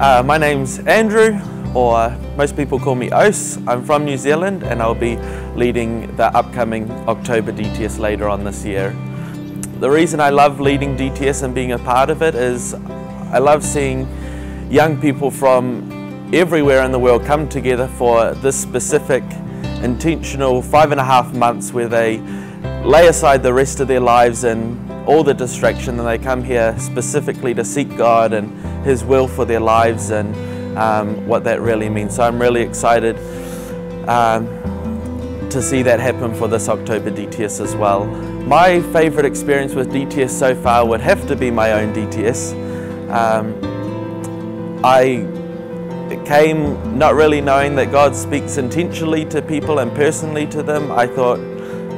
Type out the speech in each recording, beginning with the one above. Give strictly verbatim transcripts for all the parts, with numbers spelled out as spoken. Uh, my name's Andrew, or most people call me Ose. I'm from New Zealand and I'll be leading the upcoming October D T S later on this year. The reason I love leading D T S and being a part of it is I love seeing young people from everywhere in the world come together for this specific intentional five and a half months where they lay aside the rest of their lives and all the distraction, and they come here specifically to seek God and His will for their lives and um, what that really means. So I'm really excited um, to see that happen for this October D T S as well. My favourite experience with D T S so far would have to be my own D T S. Um, I came not really knowing that God speaks intentionally to people and personally to them. I thought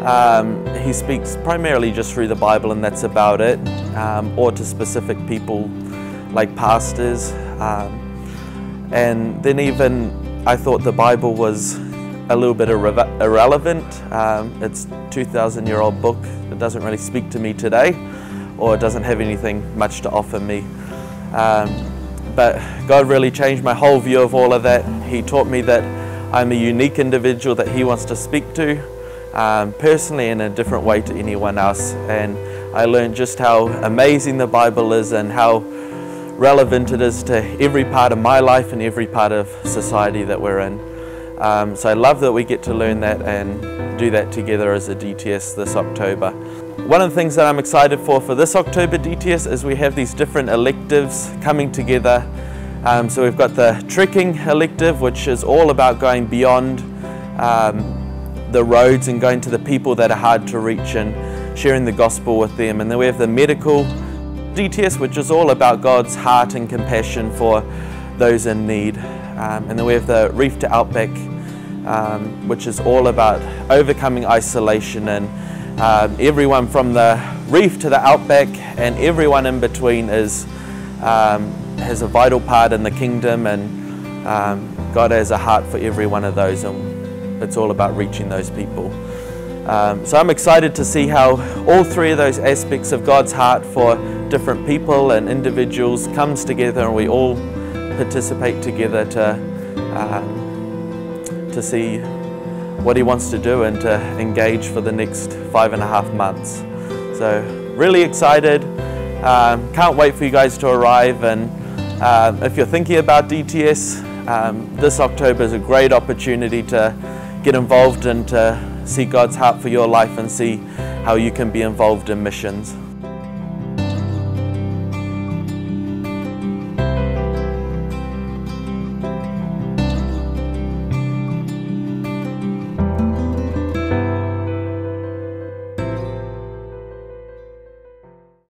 Um, he speaks primarily just through the Bible and that's about it, um, or to specific people like pastors. Um, and then even I thought the Bible was a little bit irre irrelevant. Um, it's a two thousand year old book. It doesn't really speak to me today, or it doesn't have anything much to offer me. Um, but God really changed my whole view of all of that. He taught me that I'm a unique individual that He wants to speak to. Um, personally, in a different way to anyone else, and I learned just how amazing the Bible is and how relevant it is to every part of my life and every part of society that we're in. Um, so I love that we get to learn that and do that together as a D T S this October. One of the things that I'm excited for for this October D T S is we have these different electives coming together. Um, so we've got the trekking elective, which is all about going beyond um, the roads and going to the people that are hard to reach and sharing the gospel with them. And then we have the medical D T S, which is all about God's heart and compassion for those in need. Um, and then we have the Reef to Outback, um, which is all about overcoming isolation and um, everyone from the reef to the outback and everyone in between is um, has a vital part in the kingdom, and um, God has a heart for every one of those, and it's all about reaching those people. Um, so I'm excited to see how all three of those aspects of God's heart for different people and individuals comes together, and we all participate together to, uh, to see what He wants to do and to engage for the next five and a half months. So really excited. Um, can't wait for you guys to arrive, and uh, if you're thinking about D T S, um, this October is a great opportunity to get involved and to see God's heart for your life and see how you can be involved in missions.